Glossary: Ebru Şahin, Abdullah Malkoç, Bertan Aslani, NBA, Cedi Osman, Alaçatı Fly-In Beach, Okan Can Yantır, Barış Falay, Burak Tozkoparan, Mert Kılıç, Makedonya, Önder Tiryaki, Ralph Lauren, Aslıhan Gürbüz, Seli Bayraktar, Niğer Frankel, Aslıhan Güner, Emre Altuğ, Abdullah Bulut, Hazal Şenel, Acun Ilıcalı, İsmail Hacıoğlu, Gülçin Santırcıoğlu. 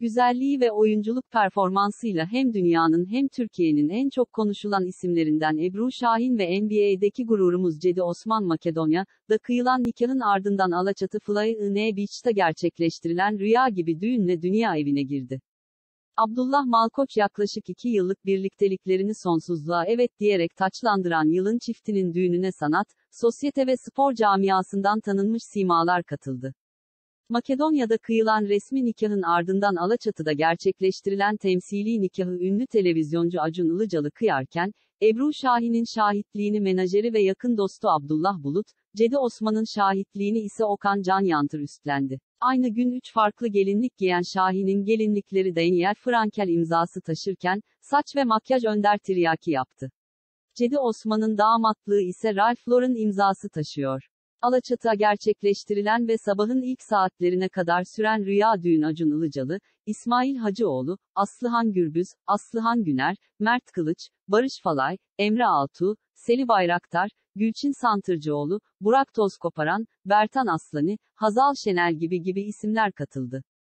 Güzelliği ve oyunculuk performansıyla hem dünyanın hem Türkiye'nin en çok konuşulan isimlerinden Ebru Şahin ve NBA'deki gururumuz Cedi Osman Makedonya'da kıyılan nikahın ardından Alaçatı Fly-In Beach'te gerçekleştirilen rüya gibi düğünle dünya evine girdi. Abdullah Malkoç yaklaşık 2 yıllık birlikteliklerini sonsuzluğa evet diyerek taçlandıran yılın çiftinin düğününe sanat, sosyete ve spor camiasından tanınmış simalar katıldı. Makedonya'da kıyılan resmi nikahın ardından Alaçatı'da gerçekleştirilen temsili nikahı ünlü televizyoncu Acun Ilıcalı kıyarken, Ebru Şahin'in şahitliğini menajeri ve yakın dostu Abdullah Bulut, Cedi Osman'ın şahitliğini ise Okan Can Yantır üstlendi. Aynı gün 3 farklı gelinlik giyen Şahin'in gelinlikleri de Niğer Frankel imzası taşırken, saç ve makyaj Önder Tiryaki yaptı. Cedi Osman'ın damatlığı ise Ralph Lauren imzası taşıyor. Alaçatı'da gerçekleştirilen ve sabahın ilk saatlerine kadar süren rüya düğün Acun Ilıcalı, İsmail Hacıoğlu, Aslıhan Gürbüz, Aslıhan Güner, Mert Kılıç, Barış Falay, Emre Altuğ, Seli Bayraktar, Gülçin Santırcıoğlu, Burak Tozkoparan, Bertan Aslani, Hazal Şenel gibi isimler katıldı.